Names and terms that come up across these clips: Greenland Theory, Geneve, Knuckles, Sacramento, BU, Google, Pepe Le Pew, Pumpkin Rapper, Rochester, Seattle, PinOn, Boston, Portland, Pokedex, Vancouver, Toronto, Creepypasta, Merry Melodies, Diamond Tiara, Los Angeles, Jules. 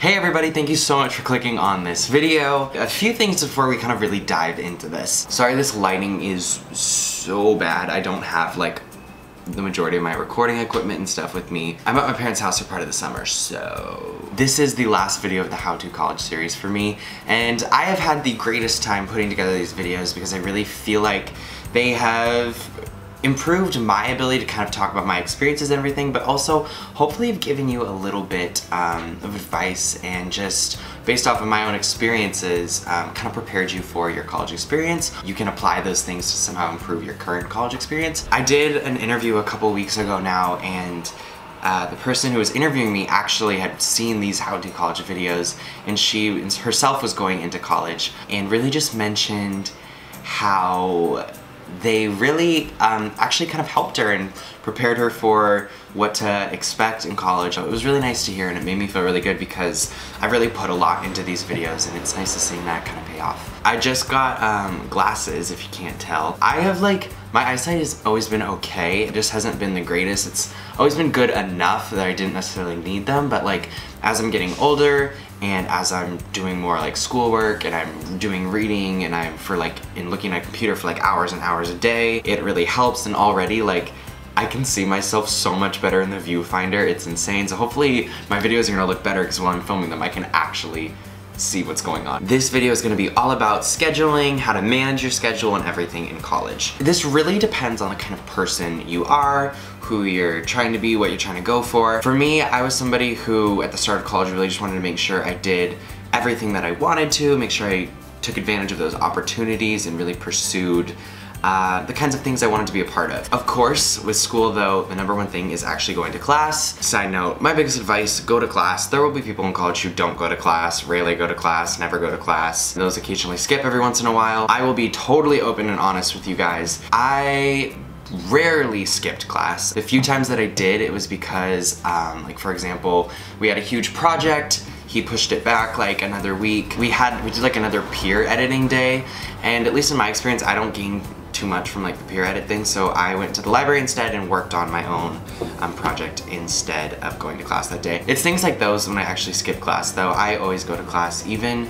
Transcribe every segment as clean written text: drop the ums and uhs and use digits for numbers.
Hey everybody, thank you so much for clicking on this video. A few things before we kind of really dive into this. Sorry, this lighting is so bad. I don't have like the majority of my recording equipment and stuff with me. I'm at my parents' house for part of the summer, so this is the last video of the How To College series for me, and I have had the greatest time putting together these videos because I really feel like they have improved my ability to kind of talk about my experiences and everything, but also hopefully I've given you a little bit of advice and just based off of my own experiences, kind of prepared you for your college experience. You can apply those things to somehow improve your current college experience. I did an interview a couple weeks ago now, and the person who was interviewing me actually had seen these How To College videos, and she herself was going into college and really just mentioned how they really actually kind of helped her and prepared her for what to expect in college. It was really nice to hear, and it made me feel really good because I really put a lot into these videos, and it's nice to see that kind of pay off. I just got glasses, if you can't tell. I have like, my eyesight has always been okay. It just hasn't been the greatest. It's always been good enough that I didn't necessarily need them, but like as I'm getting older and as I'm doing more like schoolwork and I'm doing reading and I'm looking at a computer for like hours and hours a day, it really helps, and already like I can see myself so much better in the viewfinder. It's insane. So hopefully my videos are gonna look better because while I'm filming them I can actually see what's going on. This video is going to be all about scheduling, how to manage your schedule and everything in college. This really depends on the kind of person you are, who you're trying to be, what you're trying to go for. For me, I was somebody who at the start of college really just wanted to make sure I did everything that I wanted to, make sure I took advantage of those opportunities and really pursued the kinds of things I wanted to be a part of. Of course, with school though, the number one thing is actually going to class. Side note, my biggest advice, go to class. There will be people in college who don't go to class, rarely go to class, never go to class. Those occasionally skip every once in a while. I will be totally open and honest with you guys. I rarely skipped class. The few times that I did, it was because, like for example, we had a huge project. He pushed it back like another week. We did like another peer editing day, and at least in my experience, I don't gain too much from like the peer edit thing, so I went to the library instead and worked on my own project instead of going to class that day. It's things like those when I actually skip class, though. I always go to class, even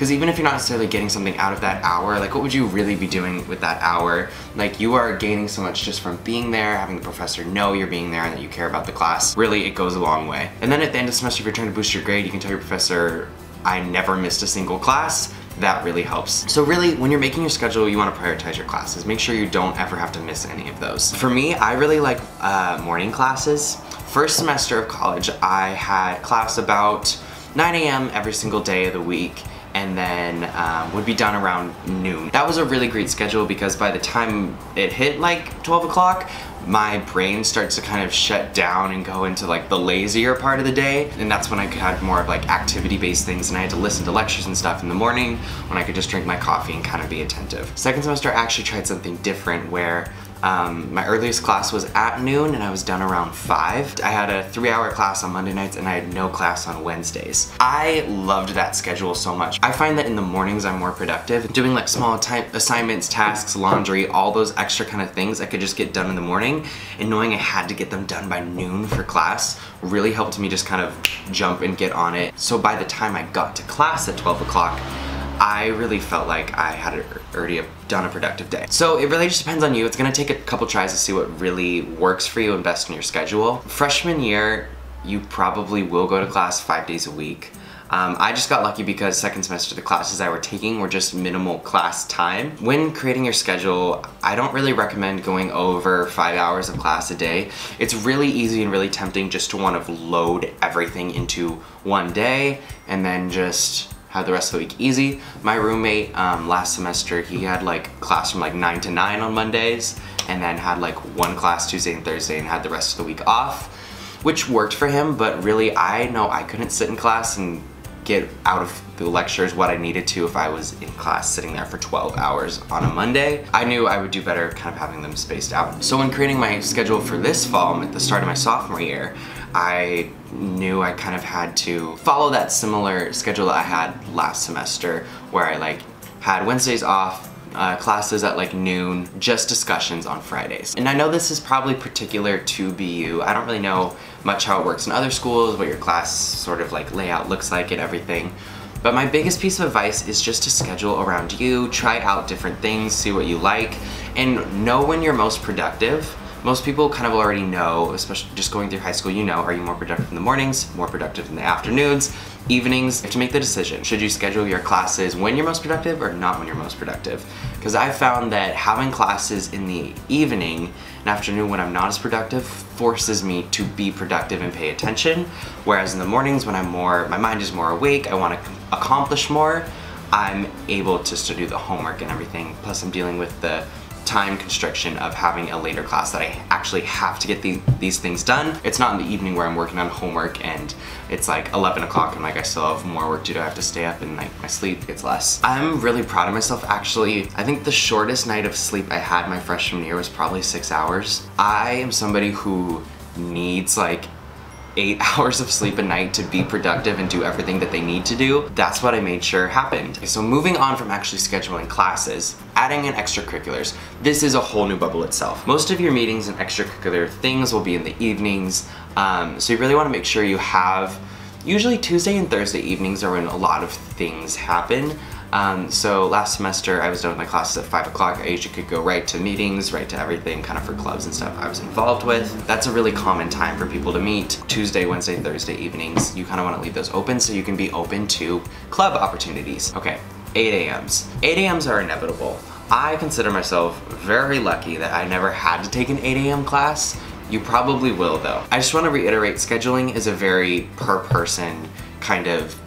if you're not necessarily getting something out of that hour, like what would you really be doing with that hour? Like you are gaining so much just from being there, having the professor know you're being there and that you care about the class. Really, it goes a long way. And then at the end of the semester, if you're trying to boost your grade, you can tell your professor, I never missed a single class. That really helps. So really, when you're making your schedule, you want to prioritize your classes. Make sure you don't ever have to miss any of those. For me, I really like morning classes. First semester of college, I had class about 9 a.m. every single day of the week, and then would be done around noon. That was a really great schedule because by the time it hit like 12 o'clock, my brain starts to kind of shut down and go into like the lazier part of the day, and that's when I had more of like activity-based things, and I had to listen to lectures and stuff in the morning when I could just drink my coffee and kind of be attentive. Second semester, I actually tried something different where my earliest class was at noon and I was done around 5. I had a 3-hour class on Monday nights and I had no class on Wednesdays. I loved that schedule so much. I find that in the mornings I'm more productive. Doing like small type assignments, tasks, laundry, all those extra kind of things I could just get done in the morning, and knowing I had to get them done by noon for class really helped me just kind of jump and get on it. So by the time I got to class at 12 o'clock, I really felt like I had already done a productive day. So it really just depends on you. It's gonna take a couple tries to see what really works for you and best in your schedule. Freshman year, you probably will go to class 5 days a week. I just got lucky because second semester the classes I were taking were just minimal class time. When creating your schedule, I don't really recommend going over 5 hours of class a day. It's really easy and really tempting just to want to load everything into one day and then just have the rest of the week easy. My roommate last semester, he had like class from like 9 to 9 on Mondays, and then had like one class Tuesday and Thursday and had the rest of the week off, which worked for him, but really I know I couldn't sit in class and get out of the lectures what I needed to if I was in class sitting there for 12 hours on a Monday. I knew I would do better kind of having them spaced out. So when creating my schedule for this fall, at the start of my sophomore year, I knew I kind of had to follow that similar schedule that I had last semester, where I like had Wednesdays off, classes at like noon, just discussions on Fridays. And I know this is probably particular to BU. I don't really know much how it works in other schools, what your class sort of like layout looks like and everything. But my biggest piece of advice is just to schedule around you, try out different things, see what you like, and know when you're most productive. Most people kind of already know, especially just going through high school, you know, are you more productive in the mornings, more productive in the afternoons, evenings? You have to make the decision. Should you schedule your classes when you're most productive or not when you're most productive? Because I've found that having classes in the evening and afternoon when I'm not as productive forces me to be productive and pay attention. Whereas in the mornings when I'm more, my mind is more awake, I want to accomplish more, I'm able to do the homework and everything. Plus I'm dealing with the time constriction of having a later class that I actually have to get these things done. It's not in the evening where I'm working on homework and it's like 11 o'clock and like I still have more work to do. I have to stay up and like my sleep gets less. I'm really proud of myself actually. I think the shortest night of sleep I had my freshman year was probably 6 hours. I am somebody who needs like 8 hours of sleep a night to be productive and do everything that they need to do. That's what I made sure happened. So moving on from actually scheduling classes, adding in extracurriculars, this is a whole new bubble itself. Most of your meetings and extracurricular things will be in the evenings, so you really want to make sure you have, usually Tuesday and Thursday evenings are when a lot of things happen. So last semester I was done with my classes at 5 o'clock. I usually could go right to meetings, right to everything, kind of for clubs and stuff I was involved with. That's a really common time for people to meet. Tuesday, Wednesday, Thursday evenings, you kind of want to leave those open so you can be open to club opportunities. Okay, 8 a.m.s. 8 a.m.s are inevitable. I consider myself very lucky that I never had to take an 8 a.m. class. You probably will though. I just want to reiterate, scheduling is a very per person kind of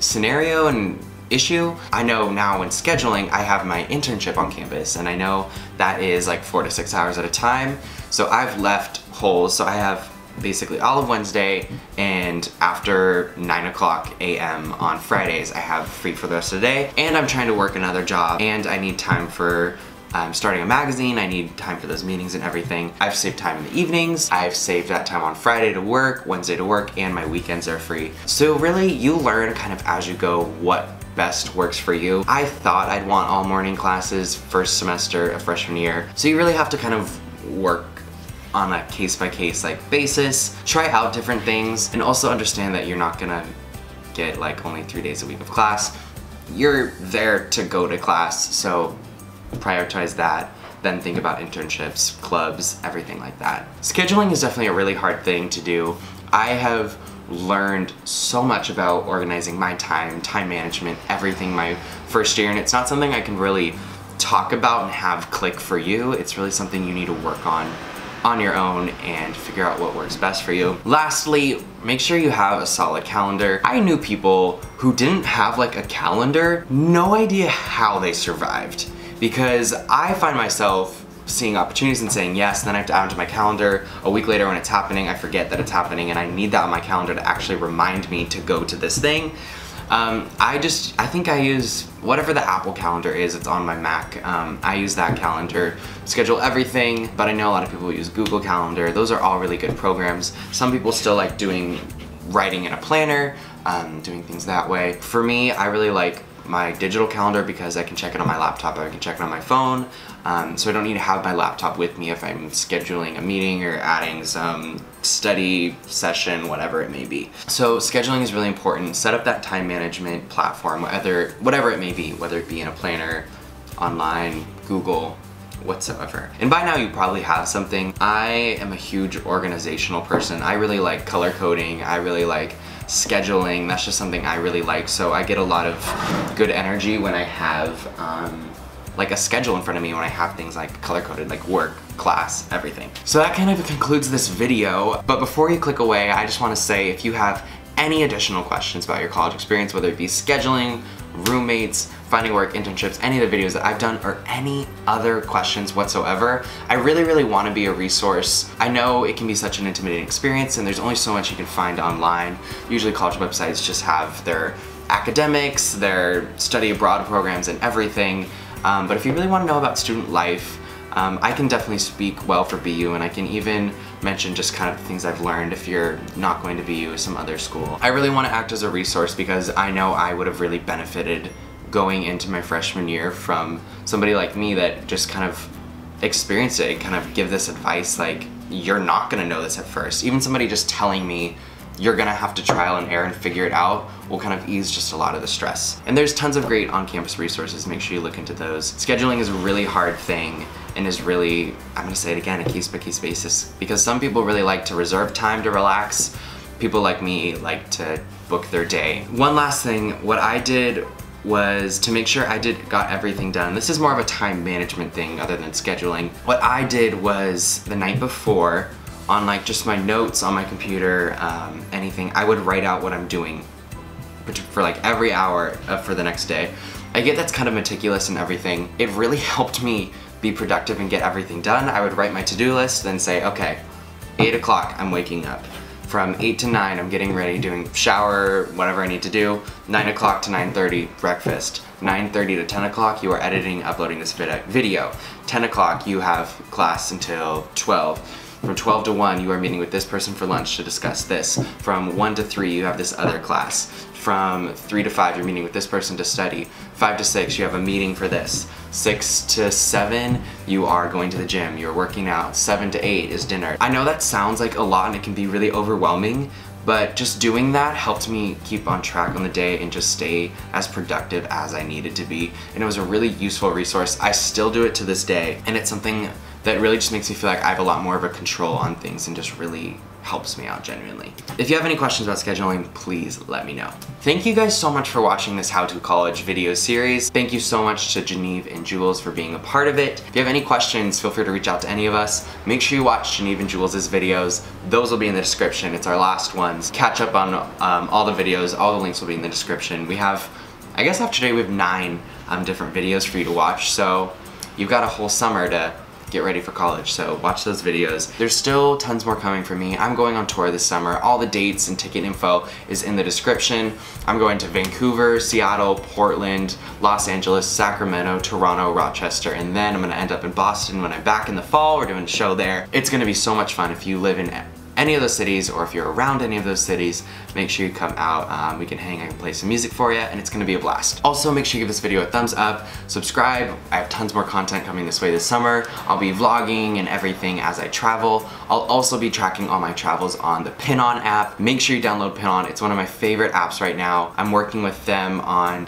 scenario and issue. I know now when scheduling, I have my internship on campus and I know that is like 4 to 6 hours at a time. So I've left holes. So I have basically all of Wednesday and after 9 o'clock a.m. on Fridays, I have free for the rest of the day. And I'm trying to work another job and I need time for starting a magazine. I need time for those meetings and everything. I've saved time in the evenings. I've saved that time on Friday to work, Wednesday to work, and my weekends are free. So really you learn kind of as you go what best works for you. I thought I'd want all morning classes first semester of freshman year. So you really have to kind of work on a case-by-case like basis, try out different things, and also understand that you're not gonna get like only 3 days a week of class. You're there to go to class, so prioritize that. Then think about internships, clubs, everything like that. Scheduling is definitely a really hard thing to do. I have learned so much about organizing my time, time management, everything my first year, and it's not something I can really talk about and have click for you. It's really something you need to work on your own and figure out what works best for you. Lastly, make sure you have a solid calendar. I knew people who didn't have like a calendar, no idea how they survived, because I find myself seeing opportunities and saying yes, and then I have to add them to my calendar. A week later when it's happening, I forget that it's happening and I need that on my calendar to actually remind me to go to this thing. I think I use whatever the Apple calendar is, it's on my Mac. I use that calendar, schedule everything, but I know a lot of people use Google Calendar. Those are all really good programs. Some people still like writing in a planner, doing things that way. For me, I really like my digital calendar because I can check it on my laptop, I can check it on my phone, so I don't need to have my laptop with me if I'm scheduling a meeting or adding some study session, whatever it may be. So scheduling is really important. Set up that time management platform, whatever it may be, whether it be in a planner, online, Google, whatsoever. And by now you probably have something. I am a huge organizational person. I really like color coding, I really like scheduling, that's just something I really like. So I get a lot of good energy when I have like a schedule in front of me, when I have things like color coded, like work, class, everything. So that kind of concludes this video. But before you click away, I just want to say if you have any additional questions about your college experience, whether it be scheduling, roommates, finding work, internships, any of the videos that I've done or any other questions whatsoever, I really want to be a resource. I know it can be such an intimidating experience and there's only so much you can find online. Usually college websites just have their academics, their study abroad programs and everything, but if you really want to know about student life, I can definitely speak well for BU, and I can even mention just kind of the things I've learned if you're not going to BU or some other school. I really want to act as a resource because I know I would have really benefited going into my freshman year from somebody like me that just kind of experienced it and kind of give this advice like, you're not gonna know this at first. Even somebody just telling me, you're gonna have to trial and error and figure it out, will kind of ease just a lot of the stress. And there's tons of great on-campus resources. Make sure you look into those. Scheduling is a really hard thing and is really, I'm gonna say it again, a case-by-case basis, because some people really like to reserve time to relax. People like me like to book their day. One last thing, what I did was to make sure I got everything done. This is more of a time management thing other than scheduling. What I did was the night before, on like just my notes on my computer, anything, I would write out what I'm doing for like every hour for the next day. I get that's kind of meticulous and everything. It really helped me be productive and get everything done. I would write my to-do list, then say, okay, 8 o'clock, I'm waking up. From 8 to 9, I'm getting ready, doing shower, whatever I need to do. 9 o'clock to 9:30, breakfast. 9:30 to 10 o'clock, you are editing, uploading this video. 10 o'clock, you have class until 12. From 12 to 1, you are meeting with this person for lunch to discuss this. From 1 to 3, you have this other class. From 3 to 5, you're meeting with this person to study. 5 to 6, you have a meeting for this. 6 to 7, you are going to the gym, you're working out. 7 to 8 is dinner. I know that sounds like a lot and it can be really overwhelming, but just doing that helped me keep on track on the day and just stay as productive as I needed to be. And it was a really useful resource. I still do it to this day, and it's something that really just makes me feel like I have a lot more of a control on things and just really helps me out genuinely. If you have any questions about scheduling, please let me know. Thank you guys so much for watching this How to College video series. Thank you so much to Geneve and Jules for being a part of it. If you have any questions, feel free to reach out to any of us. Make sure you watch Geneve and Jules' videos. Those will be in the description. It's our last ones. Catch up on all the videos. All the links will be in the description. We have, I guess after today, we have 9 different videos for you to watch. So you've got a whole summer to get ready for college, so watch those videos. There's still tons more coming for me. I'm going on tour this summer. All the dates and ticket info is in the description. I'm going to Vancouver, Seattle, Portland, Los Angeles, Sacramento, Toronto, Rochester, and then I'm gonna end up in Boston when I'm back in the fall. We're doing a show there. It's gonna be so much fun. If you live in any of those cities, or if you're around any of those cities, make sure you come out. We can hang, I can play some music for you, and it's gonna be a blast. Also, make sure you give this video a thumbs up, subscribe. I have tons more content coming this way this summer. I'll be vlogging and everything as I travel. I'll also be tracking all my travels on the PinOn app. Make sure you download PinOn. It's one of my favorite apps right now. I'm working with them on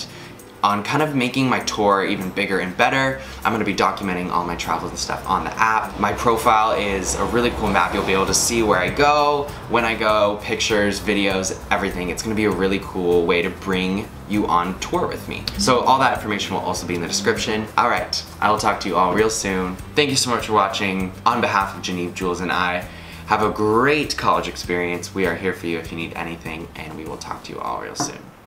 kind of making my tour even bigger and better. I'm gonna be documenting all my travels and stuff on the app. My profile is a really cool map. You'll be able to see where I go, when I go, pictures, videos, everything. It's gonna be a really cool way to bring you on tour with me. So all that information will also be in the description. All right, I will talk to you all real soon. Thank you so much for watching. On behalf of Geneve, Jules, and I, have a great college experience. We are here for you if you need anything, and we will talk to you all real soon.